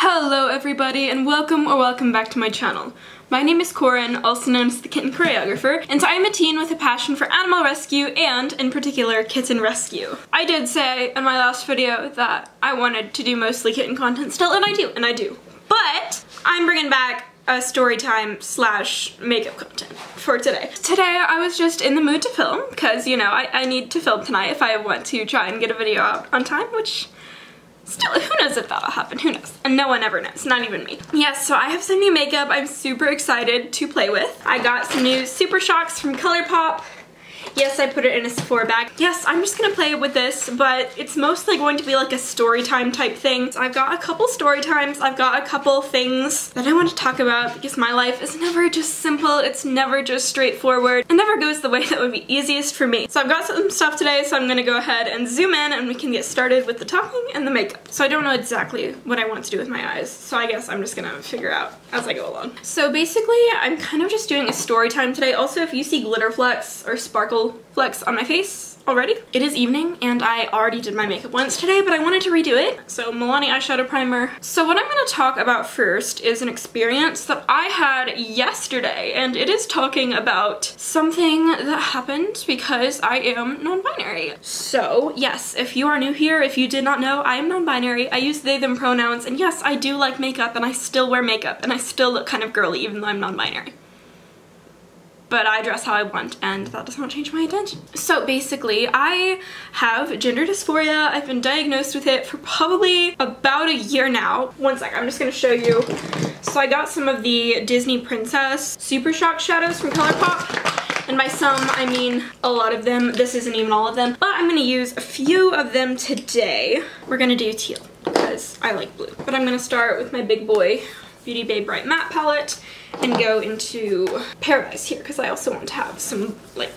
Hello everybody and welcome back to my channel. My name is Corin, also known as The Kitten Choreographer, and I'm a teen with a passion for animal rescue and, in particular, kitten rescue. I did say in my last video that I wanted to do mostly kitten content still, and I do. But I'm bringing back a story time slash makeup content for today. Today I was just in the mood to film, because, you know, I need to film tonight if I want to try and get a video out on time, which still, who knows if that'll happen, who knows? And no one ever knows, not even me. Yes, so I have some new makeup I'm super excited to play with. I got some new Super Shocks from ColourPop. Yes, I put it in a Sephora bag. Yes, I'm just gonna play with this, but it's mostly going to be like a story time type thing. So I've got a couple story times, I've got a couple things that I want to talk about because my life is never just simple, it's never just straightforward. It never goes the way that would be easiest for me. So I've got some stuff today, so I'm gonna go ahead and zoom in and we can get started with the talking and the makeup. So I don't know exactly what I want to do with my eyes, so I guess I'm just gonna figure out as I go along. So basically, I'm kind of just doing a story time today. Also, if you see glitter flecks or sparkle flecks on my face already. It is evening and I already did my makeup once today, but I wanted to redo it. So Milani eyeshadow primer. So what I'm going to talk about first is an experience that I had yesterday, and it is talking about something that happened because I am non-binary. So yes, if you are new here, if you did not know, I am non-binary. I use they, them pronouns, and yes, I do like makeup and I still wear makeup and I still look kind of girly even though I'm non-binary. But I dress how I want, and that does not change my identity. So basically, I have gender dysphoria. I've been diagnosed with it for probably about a year now. One sec, I'm just gonna show you. So I got some of the Disney Princess Super Shock shadows from ColourPop, and by some, I mean a lot of them. This isn't even all of them, but I'm gonna use a few of them today. We're gonna do teal, because I like blue. But I'm gonna start with my big boy Beauty Bay Bright Matte Palette and go into Paradise here because I also want to have some like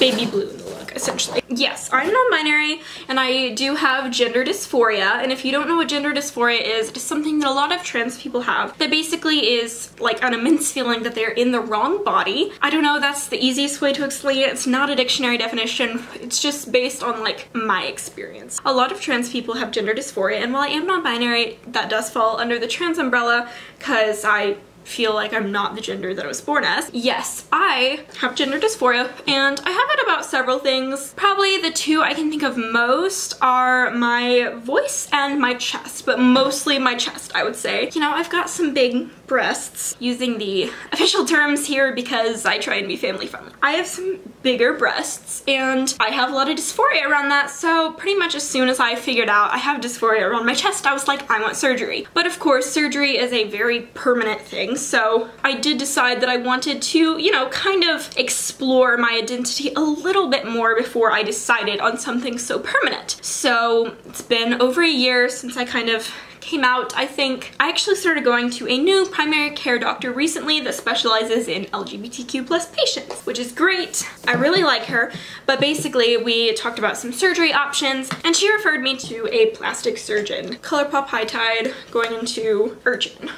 baby blue in the look essentially. Yes, I'm non-binary and I do have gender dysphoria, and if you don't know what gender dysphoria is, it is something that a lot of trans people have that basically is like an immense feeling that they're in the wrong body. I don't know, that's the easiest way to explain it. It's not a dictionary definition, it's just based on like my experience. A lot of trans people have gender dysphoria, and while I am non-binary, that does fall under the trans umbrella because I feel like I'm not the gender that I was born as. Yes, I have gender dysphoria, and I have it about several things. Probably the two I can think of most are my voice and my chest, but mostly my chest, I would say. You know, I've got some big breasts, using the official terms here because I try and be family friendly. I have some bigger breasts and I have a lot of dysphoria around that, so pretty much as soon as I figured out I have dysphoria around my chest, I was like, I want surgery. But of course, surgery is a very permanent thing, so I did decide that I wanted to, you know, kind of explore my identity a little bit more before I decided on something so permanent. So it's been over a year since I kind of came out, I think. I actually started going to a new primary care doctor recently that specializes in LGBTQ+ patients, which is great. I really like her, but basically we talked about some surgery options and she referred me to a plastic surgeon. ColourPop High Tide going into Urchin.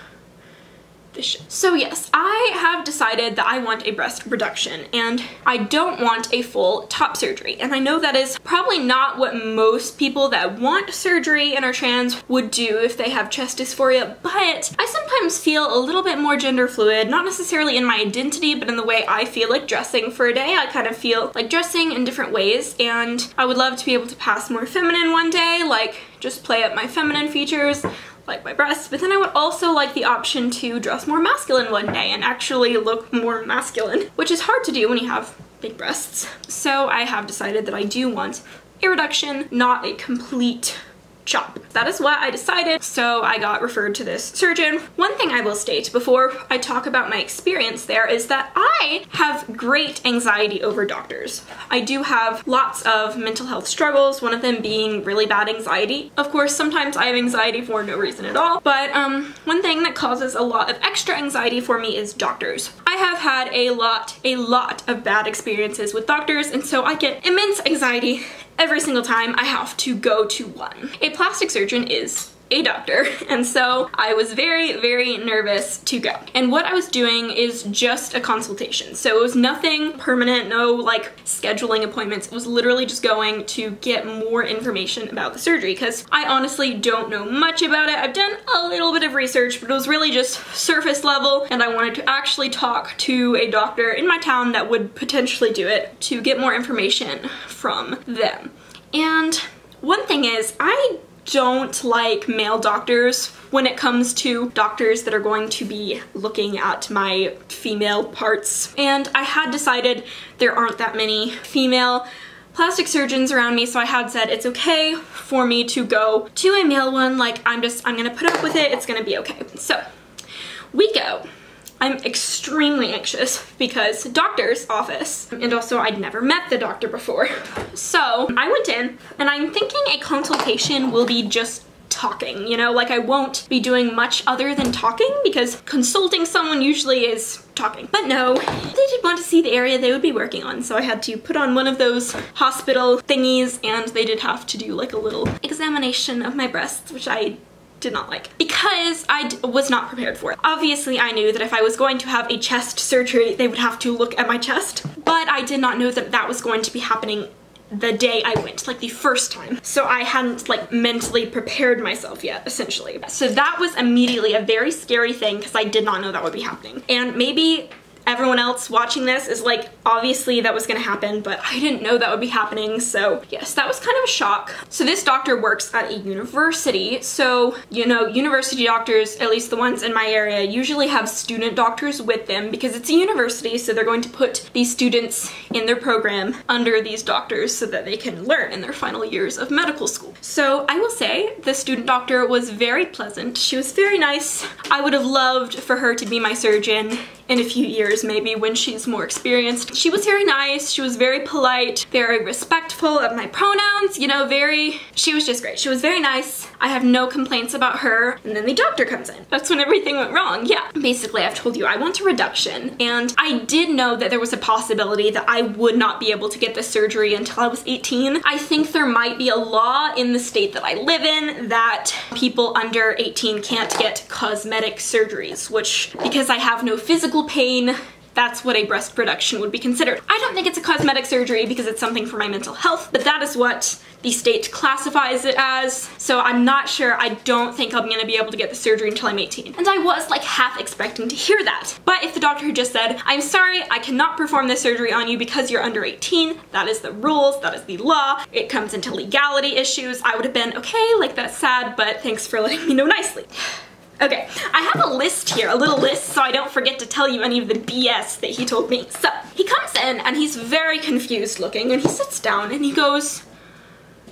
So yes, I have decided that I want a breast reduction and I don't want a full top surgery, and I know that is probably not what most people that want surgery and are trans would do if they have chest dysphoria, but I sometimes feel a little bit more gender fluid, not necessarily in my identity but in the way I feel like dressing for a day. I kind of feel like dressing in different ways, and I would love to be able to pass more feminine one day, like just play up my feminine features like my breasts, but then I would also like the option to dress more masculine one day and actually look more masculine, which is hard to do when you have big breasts. So I have decided that I do want a reduction, not a complete chop. That is what I decided, so I got referred to this surgeon. One thing I will state before I talk about my experience there is that I have great anxiety over doctors. I do have lots of mental health struggles, one of them being really bad anxiety. Of course, sometimes I have anxiety for no reason at all, but one thing that causes a lot of extra anxiety for me is doctors. I have had a lot of bad experiences with doctors, and so I get immense anxiety every single time I have to go to one. A plastic surgeon is a doctor, and so I was very, very nervous to go. And what I was doing is just a consultation. So it was nothing permanent, no like scheduling appointments. It was literally just going to get more information about the surgery because I honestly don't know much about it. I've done a little bit of research, but it was really just surface level, and I wanted to actually talk to a doctor in my town that would potentially do it to get more information from them. And one thing is, I don't like male doctors when it comes to doctors that are going to be looking at my female parts. And I had decided there aren't that many female plastic surgeons around me, so I had said it's okay for me to go to a male one. Like, I'm gonna put up with it, it's gonna be okay. So we go. I'm extremely anxious because doctor's office, and also I'd never met the doctor before. So I went in, and I'm thinking a consultation will be just talking, you know, like I won't be doing much other than talking because consulting someone usually is talking. But no, they did want to see the area they would be working on, so I had to put on one of those hospital thingies, and they did have to do like a little examination of my breasts, which I did not like because I was not prepared for it. Obviously, I knew that if I was going to have a chest surgery, they would have to look at my chest, but I did not know that that was going to be happening the day I went, like the first time. So I hadn't like mentally prepared myself yet, essentially. So that was immediately a very scary thing because I did not know that would be happening. And maybe everyone else watching this is like, obviously that was gonna happen, but I didn't know that would be happening. So yes, that was kind of a shock. So this doctor works at a university. So, you know, university doctors, at least the ones in my area, usually have student doctors with them because it's a university. So they're going to put these students in their program under these doctors so that they can learn in their final years of medical school. So I will say the student doctor was very pleasant. She was very nice. I would have loved for her to be my surgeon in a few years, maybe when she's more experienced. She was very nice, she was very polite, very respectful of my pronouns, you know, she was just great. She was very nice. I have no complaints about her. And then the doctor comes in. That's when everything went wrong, yeah. Basically, I've told you I want a reduction, and I did know that there was a possibility that I would not be able to get this surgery until I was 18. I think there might be a law in the state that I live in that people under 18 can't get cosmetic surgeries, which, because I have no physical pain, that's what a breast reduction would be considered. I don't think it's a cosmetic surgery because it's something for my mental health, but that is what the state classifies it as. So I'm not sure. I don't think I'm gonna be able to get the surgery until I'm 18. And I was like half expecting to hear that. But if the doctor had just said, "I'm sorry, I cannot perform this surgery on you because you're under 18, that is the rules, that is the law, it comes into legality issues," I would have been, "Okay, like that's sad, but thanks for letting me know nicely." Okay, I have a list here, a little list, so I don't forget to tell you any of the BS that he told me. So, he comes in, and he's very confused looking, and he sits down, and he goes,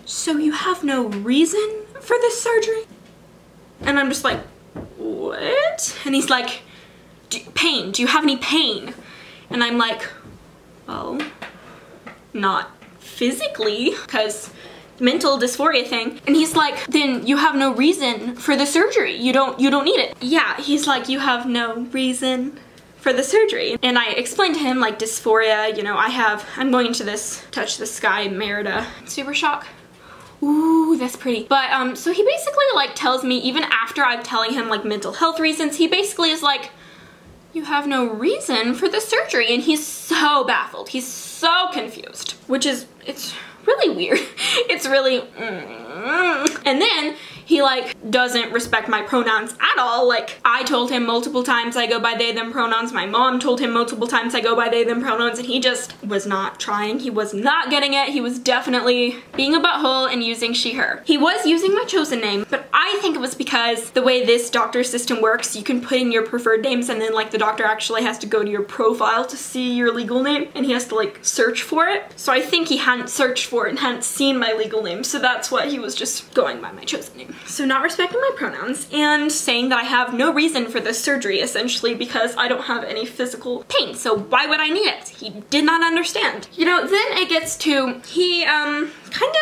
"So you have no reason for this surgery?" And I'm just like, "What?" And he's like, "Pain, do you have any pain?" And I'm like, "Well, not physically, because mental dysphoria thing." And he's like, "Then you have no reason for the surgery. You don't need it." Yeah, he's like, "You have no reason for the surgery." And I explained to him like dysphoria, you know, I'm going into this Touch the Sky Merida Super Shock. Ooh, that's pretty. But so he basically like tells me, even after I'm telling him like mental health reasons, he basically is like, "You have no reason for the surgery." And he's so baffled. He's so confused, which is, it's really weird. It's really, And then he like doesn't respect my pronouns at all. Like, I told him multiple times I go by they, them pronouns. My mom told him multiple times I go by they, them pronouns, and he just was not trying. He was not getting it. He was definitely being a butthole and using she, her. He was using my chosen name, but I think it was because the way this doctor system works, you can put in your preferred names, and then like the doctor actually has to go to your profile to see your legal name, and he has to like search for it. So I think he hadn't searched for it and hadn't seen my legal name. So that's why he was just going by my chosen name. So not respecting my pronouns and saying that I have no reason for this surgery, essentially, because I don't have any physical pain. So why would I need it? He did not understand. You know, then it gets to, he kind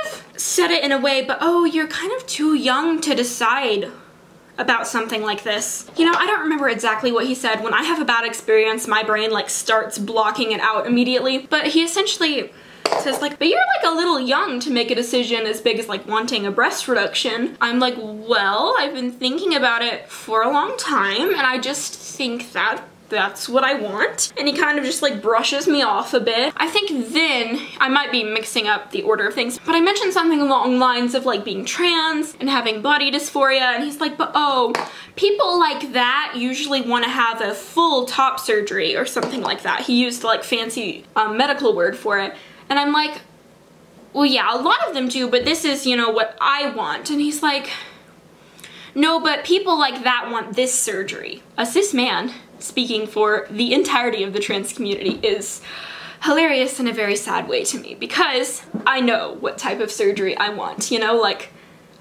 of said it in a way, but, "Oh, you're kind of too young to decide about something like this." You know, I don't remember exactly what he said. When I have a bad experience, my brain like starts blocking it out immediately. But he essentially says like, but you're like a little young to make a decision as big as like wanting a breast reduction. I'm like, well, I've been thinking about it for a long time and I just think that that's what I want. And he kind of just like brushes me off a bit. I think then, I might be mixing up the order of things, but I mentioned something along lines of like being trans and having body dysphoria, and he's like, but oh, people like that usually want to have a full top surgery or something like that. He used like fancy medical word for it. And I'm like, well, yeah, a lot of them do, but this is, you know, what I want. And he's like, no, but people like that want this surgery. A cis man speaking for the entirety of the trans community is hilarious in a very sad way to me, because I know what type of surgery I want, you know, like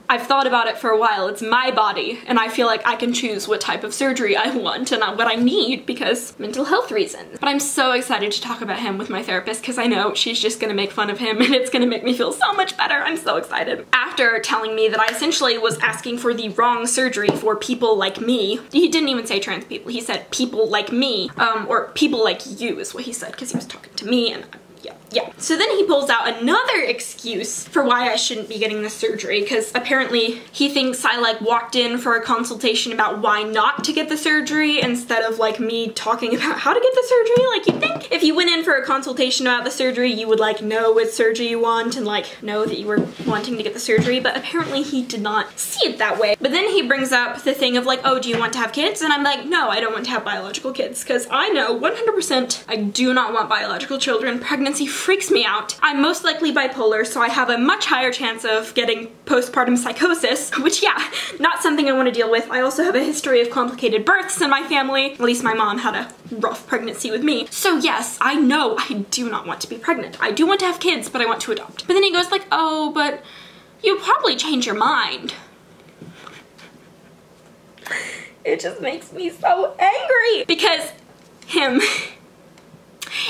I've thought about it for a while. It's my body and I feel like I can choose what type of surgery I want and what I need because mental health reasons. But I'm so excited to talk about him with my therapist because I know she's just gonna make fun of him and it's gonna make me feel so much better. I'm so excited. After telling me that I essentially was asking for the wrong surgery for people like me, he didn't even say trans people, he said people like me, or people like you is what he said because he was talking to me and yeah. So then he pulls out another excuse for why I shouldn't be getting this surgery, because apparently he thinks I like walked in for a consultation about why not to get the surgery instead of like me talking about how to get the surgery. Like, you'd think if you went in for a consultation about the surgery, you would like know what surgery you want and like know that you were wanting to get the surgery, but apparently he did not see it that way. But then he brings up the thing of like, oh, do you want to have kids? And I'm like, no, I don't want to have biological kids, because I know 100% I do not want biological children. Pregnancy freaks me out. I'm most likely bipolar, so I have a much higher chance of getting postpartum psychosis, which, yeah, not something I want to deal with. I also have a history of complicated births in my family. At least my mom had a rough pregnancy with me. So yes, I know I do not want to be pregnant. I do want to have kids, but I want to adopt. But then he goes like, oh, but you'll probably change your mind. It just makes me so angry because him,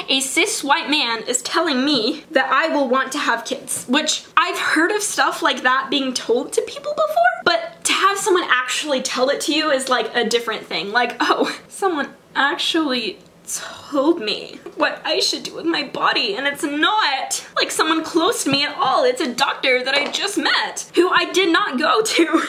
a cis white man, is telling me that I will want to have kids, which I've heard of stuff like that being told to people before, but to have someone actually tell it to you is like a different thing. Like, oh, someone actually told me what I should do with my body, and it's not like someone close to me at all. It's a doctor that I just met who I did not go to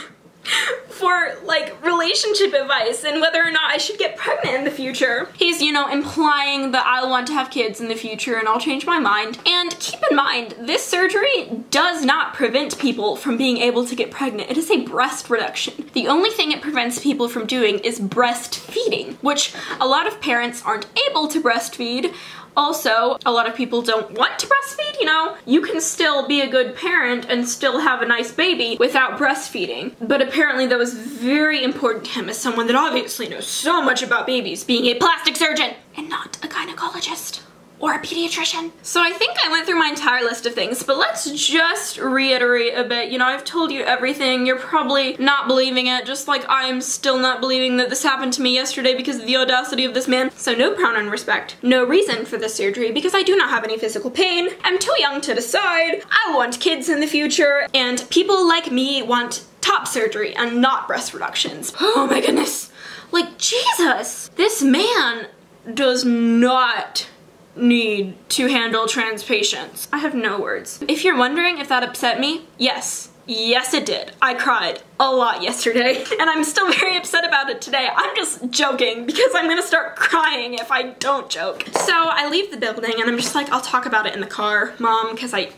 for like relationship advice and whether or not I should get pregnant in the future. He's, you know, implying that I'll want to have kids in the future and I'll change my mind. And keep in mind, this surgery does not prevent people from being able to get pregnant. It is a breast reduction. The only thing it prevents people from doing is breastfeeding, which a lot of parents aren't able to breastfeed. Also, a lot of people don't want to breastfeed, you know? You can still be a good parent and still have a nice baby without breastfeeding. But apparently that was very important to him as someone that obviously knows so much about babies, being a plastic surgeon and not a gynecologist or a pediatrician. So I think I went through my entire list of things, but let's just reiterate a bit. You know, I've told you everything. You're probably not believing it, just like I'm still not believing that this happened to me yesterday because of the audacity of this man. So no pronoun respect, no reason for this surgery, because I do not have any physical pain. I'm too young to decide. I want kids in the future, and people like me want top surgery and not breast reductions. Oh my goodness. Like, Jesus, this man does not need to handle trans patients. I have no words. If you're wondering if that upset me, yes. Yes, it did. I cried a lot yesterday and I'm still very upset about it today. I'm just joking because I'm gonna start crying if I don't joke. So I leave the building and I'm just like, I'll talk about it in the car, Mom, because I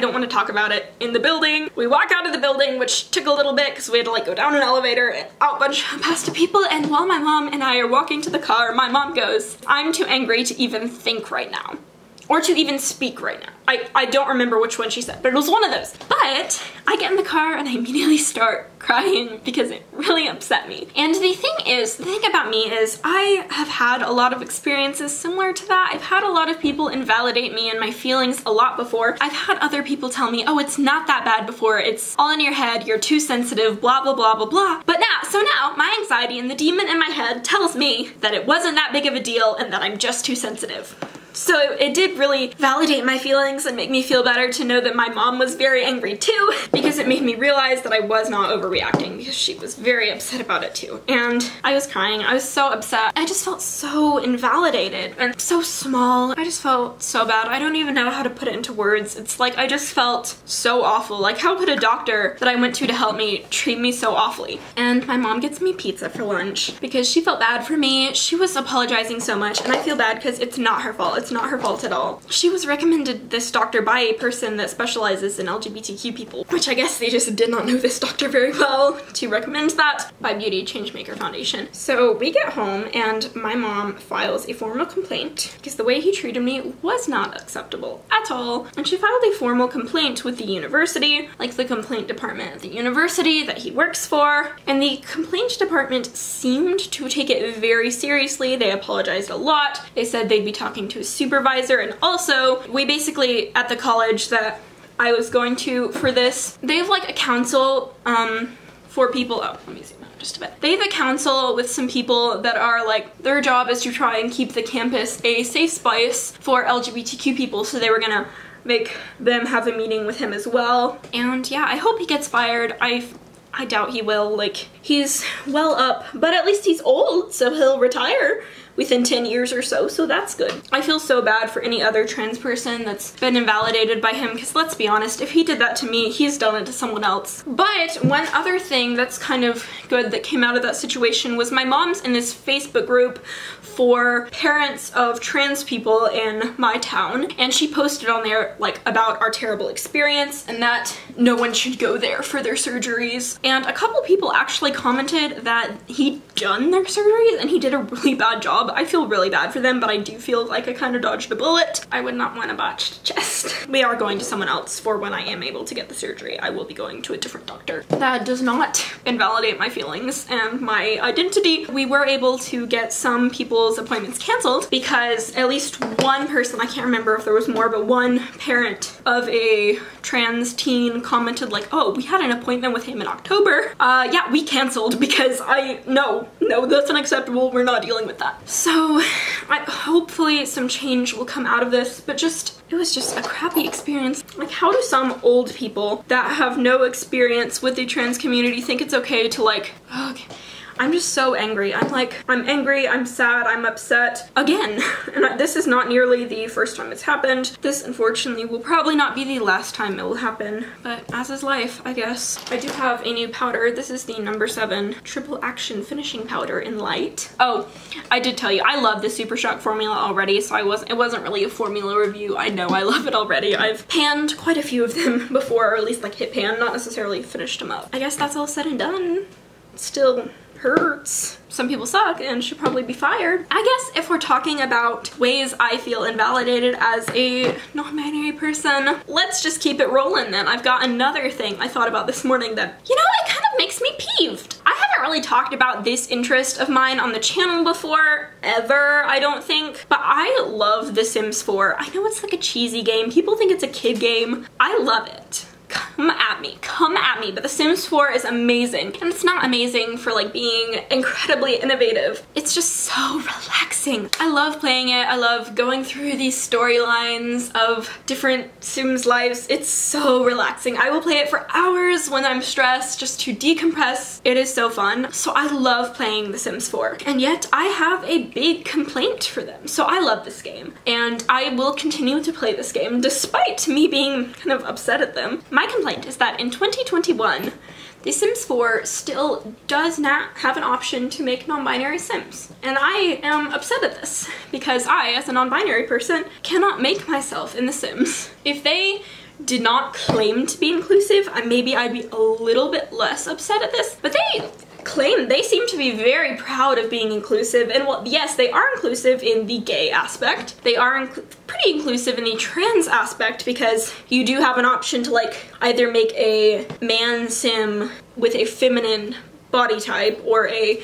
don't want to talk about it in the building. We walk out of the building, which took a little bit because we had to like go down an elevator and out a bunch past people, and while my mom and I are walking to the car, my mom goes, I'm too angry to even think right now. Or to even speak right now. I don't remember which one she said, but it was one of those. But I get in the car and I immediately start crying because it really upset me. And the thing about me is I have had a lot of experiences similar to that. I've had a lot of people invalidate me and my feelings a lot before. I've had other people tell me, oh, it's not that bad before. It's all in your head. You're too sensitive, blah, blah, blah, blah, blah. But now my anxiety and the demon in my head tells me that it wasn't that big of a deal and that I'm just too sensitive. So it did really validate my feelings and make me feel better to know that my mom was very angry too, because it made me realize that I was not overreacting, because she was very upset about it too. And I was crying. I was so upset. I just felt so invalidated and so small. I just felt so bad. I don't even know how to put it into words. It's like I just felt so awful. Like, how could a doctor that I went to help me treat me so awfully? And my mom gets me pizza for lunch because she felt bad for me. She was apologizing so much, and I feel bad because it's not her fault. It's not her fault at all. She was recommended this doctor by a person that specializes in LGBTQ people, which I guess they just did not know this doctor very well to recommend that. Bite Beauty Changemaker Foundation. So we get home and my mom files a formal complaint because the way he treated me was not acceptable at all. And she filed a formal complaint with the university, like the complaint department at the university that he works for. And the complaint department seemed to take it very seriously. They apologized a lot. They said they'd be talking to a supervisor, and also we basically at the college that I was going to for this, they have like a council for people. Oh, let me see. Just a bit. They have a council with some people that are like, their job is to try and keep the campus a safe space for LGBTQ people, so they were gonna make them have a meeting with him as well. And yeah, I hope he gets fired. I doubt he will. Like, he's well up, but at least he's old, so he'll retire within 10 years or so, so that's good. I feel so bad for any other trans person that's been invalidated by him, because let's be honest, if he did that to me, he's done it to someone else. But one other thing that's kind of good that came out of that situation was my mom's in this Facebook group for parents of trans people in my town, and she posted on there like about our terrible experience and that no one should go there for their surgeries. And a couple people actually commented that he'd done their surgeries and he did a really bad job. I feel really bad for them, but I do feel like I kind of dodged a bullet. I would not want a botched chest. We are going to someone else for when I am able to get the surgery. I will be going to a different doctor. That does not invalidate my feelings and my identity. We were able to get some people's appointments canceled because at least one person, I can't remember if there was more, but one parent of a trans teen commented like, oh, we had an appointment with him in October. Yeah, we canceled because no, that's unacceptable. We're not dealing with that. So hopefully some change will come out of this, but it was just a crappy experience. Like, how do some old people that have no experience with the trans community think it's okay to like, oh, okay. I'm just so angry. I'm angry, I'm sad, I'm upset again. And this is not nearly the first time it's happened. This, unfortunately, will probably not be the last time it will happen, but as is life, I guess. I do have a new powder. This is the No. 7 Triple Action Finishing Powder in Light. Oh, I did tell you, I love the Super Shock formula already, so it wasn't really a formula review. I know, I love it already. I've panned quite a few of them before, or at least like hit pan, not necessarily finished them up. I guess that's all said and done. Still hurts. Some people suck and should probably be fired. I guess if we're talking about ways I feel invalidated as a non-binary person, let's just keep it rolling then. I've got another thing I thought about this morning that, you know, it kind of makes me peeved. I haven't really talked about this interest of mine on the channel before, ever, I don't think, but I love The Sims 4. I know it's like a cheesy game. People think it's a kid game. I love it. Come at me, but The Sims 4 is amazing. And it's not amazing for like being incredibly innovative. It's just so relaxing. I love playing it. I love going through these storylines of different Sims lives. It's so relaxing. I will play it for hours when I'm stressed just to decompress. It is so fun. So I love playing The Sims 4. And yet I have a big complaint for them. So I love this game and I will continue to play this game despite me being kind of upset at them. My complaint is that in 2021, The Sims 4 still does not have an option to make non-binary Sims. And I am upset at this because I, as a non-binary person, cannot make myself in The Sims. If they did not claim to be inclusive, maybe I'd be a little bit less upset at this, but they seem to be very proud of being inclusive, and well, yes, they are inclusive in the gay aspect. They are pretty inclusive in the trans aspect because you do have an option to like either make a man sim with a feminine body type or a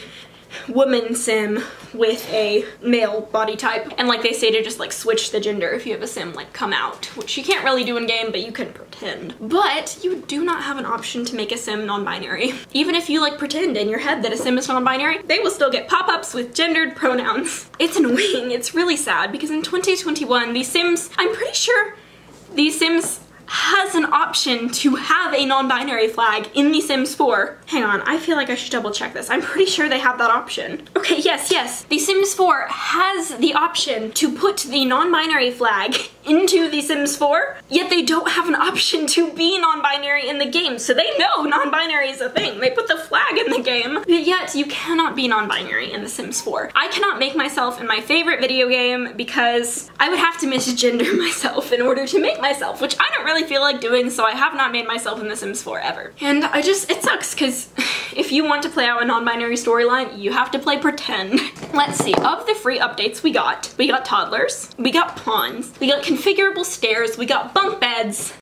woman sim with a male body type. And like they say to just like switch the gender if you have a sim like come out, which you can't really do in game, but you can pretend. But you do not have an option to make a sim non-binary. Even if you like pretend in your head that a sim is non-binary, they will still get pop-ups with gendered pronouns. It's annoying, it's really sad, because in 2021, The Sims, I'm pretty sure The Sims has an option to have a non-binary flag in The Sims 4. Hang on, I feel like I should double check this. I'm pretty sure they have that option. Okay, yes, yes. The Sims 4 has the option to put the non-binary flag into The Sims 4, yet they don't have an option to be non-binary in the game, so they know non-binary is a thing. They put the flag in the game, but yet you cannot be non-binary in The Sims 4. I cannot make myself in my favorite video game because I would have to misgender myself in order to make myself, which I don't really feel like doing, so I have not made myself in The Sims 4 ever. And I just, it sucks, because if you want to play out a non-binary storyline, you have to play pretend. Let's see, of the free updates we got toddlers, we got pawns, we got configurable stairs, we got bunk beds.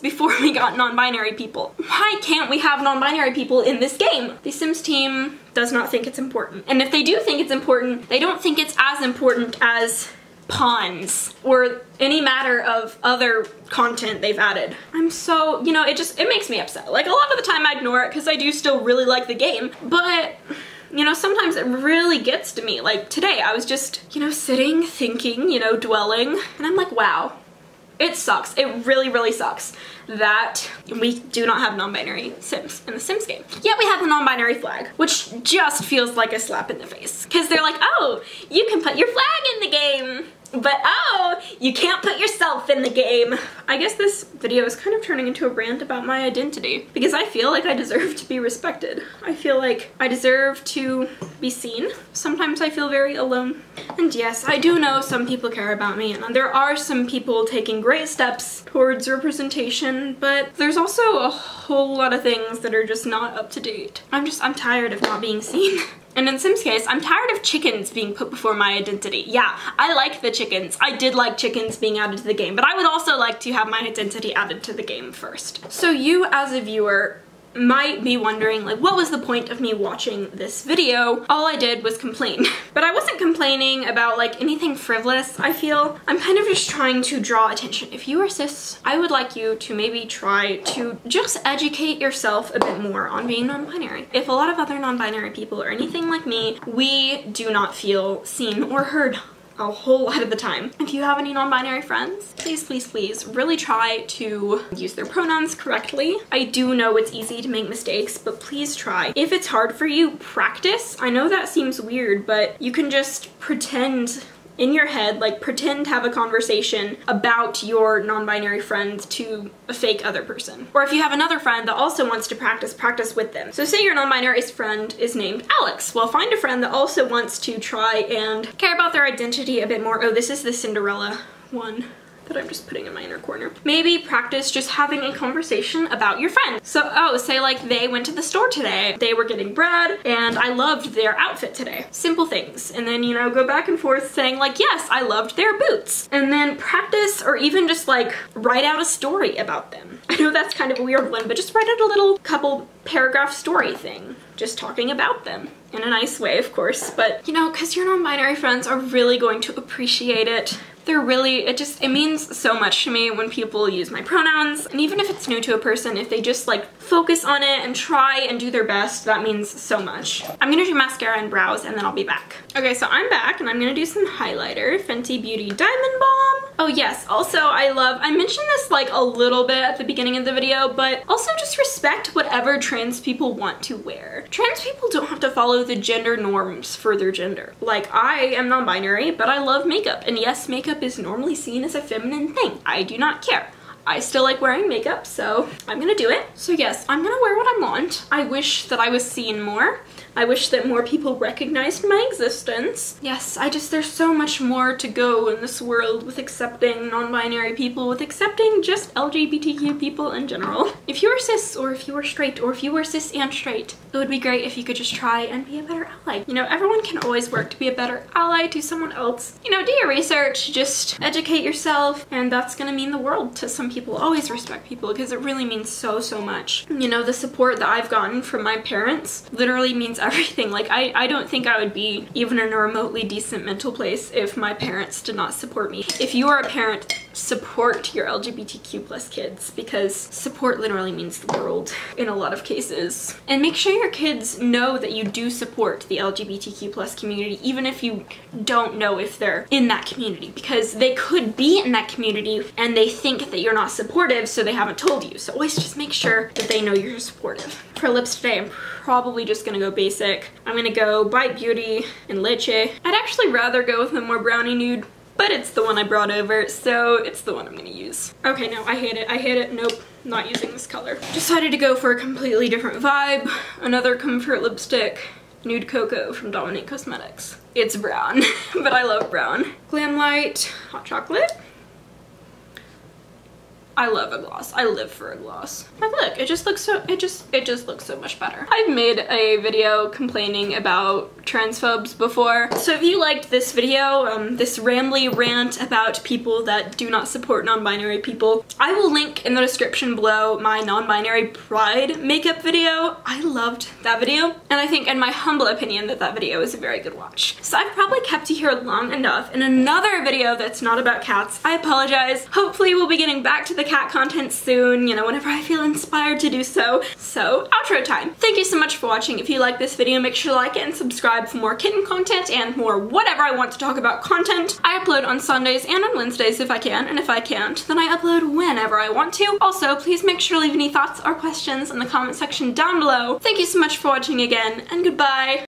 Before we got non-binary people. Why can't we have non-binary people in this game? The Sims team does not think it's important. And if they do think it's important, they don't think it's as important as pawns or any matter of other content they've added. I'm so, you know, it makes me upset. Like a lot of the time I ignore it because I do still really like the game, but you know, sometimes it really gets to me. Like today I was just, you know, sitting, thinking, you know, dwelling, and I'm like, wow. It sucks. It really, really sucks that we do not have non-binary Sims in the Sims game. Yet we have the non-binary flag, which just feels like a slap in the face. Because they're like, oh, you can put your flag in the game, but oh, you can't put yourself in the game. I guess this video is kind of turning into a rant about my identity because I feel like I deserve to be respected. I feel like I deserve to be seen. Sometimes I feel very alone. And yes, I do know some people care about me and there are some people taking great steps towards representation, but there's also a whole lot of things that are just not up to date. I'm tired of not being seen. And in Sims case, I'm tired of chickens being put before my identity. Yeah, I like the chickens. I did like chickens being added to the game, but I would also like to have my identity added to the game first. So you as a viewer might be wondering, like, what was the point of me watching this video? All I did was complain. But I wasn't complaining about like anything frivolous, I feel. I'm kind of just trying to draw attention. If you are cis, I would like you to maybe try to just educate yourself a bit more on being non-binary. If a lot of other non-binary people are anything like me, we do not feel seen or heard a whole lot of the time. If you have any non-binary friends, please, please, please really try to use their pronouns correctly. I do know it's easy to make mistakes, but please try. If it's hard for you, practice. I know that seems weird, but you can just pretend in your head, like pretend to have a conversation about your non-binary friend to a fake other person. Or if you have another friend that also wants to practice, practice with them. So say your non-binary friend is named Alex. Well, find a friend that also wants to try and care about their identity a bit more. Oh, this is the Cinderella one that I'm just putting in my inner corner. Maybe practice just having a conversation about your friend. So, oh, say like they went to the store today, they were getting bread, and I loved their outfit today. Simple things. And then, you know, go back and forth saying like, yes, I loved their boots. And then practice or even just like write out a story about them. I know that's kind of a weird one, but just write out a little couple paragraph story thing, just talking about them in a nice way, of course. But, you know, because your non-binary friends are really going to appreciate it. They're really, it means so much to me when people use my pronouns. And even if it's new to a person, if they just like focus on it and try and do their best, that means so much. I'm gonna do mascara and brows and then I'll be back. Okay, so I'm back and I'm gonna do some highlighter, Fenty Beauty Diamond Balm. Oh yes, also I mentioned this like a little bit at the beginning of the video, but also just respect whatever trans people want to wear. Trans people don't have to follow the gender norms for their gender. Like I am non-binary, but I love makeup. And yes, makeup is normally seen as a feminine thing. I do not care. I still like wearing makeup, so I'm gonna do it. So yes, I'm gonna wear what I want. I wish that I was seen more. I wish that more people recognized my existence. Yes, there's so much more to go in this world with accepting non-binary people, with accepting just LGBTQ people in general. If you were cis, or if you were straight, or if you were cis and straight, it would be great if you could just try and be a better ally. You know, everyone can always work to be a better ally to someone else. You know, do your research, just educate yourself, and that's gonna mean the world to some people. Always respect people, because it really means so, so much. You know, the support that I've gotten from my parents literally means everything. Like, I don't think I would be even in a remotely decent mental place if my parents did not support me. If you are a parent, support your LGBTQ+ kids, because support literally means the world in a lot of cases. And make sure your kids know that you do support the LGBTQ+ community, even if you don't know if they're in that community, because they could be in that community and they think that you're not supportive, so they haven't told you. So always just make sure that they know you're supportive. For lips today, I'm probably just gonna go basic. I'm gonna go Bite Beauty and Leche. I'd actually rather go with the more brownie nude, but it's the one I brought over, so it's the one I'm gonna use. Okay, no, I hate it. I hate it. Nope. Not using this color. Decided to go for a completely different vibe. Another comfort lipstick. Nude Cocoa from Dominique Cosmetics. It's brown, but I love brown. Glam Light Hot Chocolate. I love a gloss. I live for a gloss. But look, it just looks so, it just looks so much better. I've made a video complaining about transphobes before. So if you liked this video, this rambly rant about people that do not support non-binary people, I will link in the description below my non-binary pride makeup video. I loved that video. And I think, in my humble opinion, that that video is a very good watch. So I've probably kept you here long enough. In another video that's not about cats, I apologize. Hopefully we'll be getting back to the cat content soon, you know, whenever I feel inspired to do so. So, outro time. Thank you so much for watching. If you like this video, make sure to like it and subscribe for more kitten content and more whatever I want to talk about content. I upload on Sundays and on Wednesdays if I can, and if I can't, then I upload whenever I want to. Also, please make sure to leave any thoughts or questions in the comment section down below. Thank you so much for watching again, and goodbye!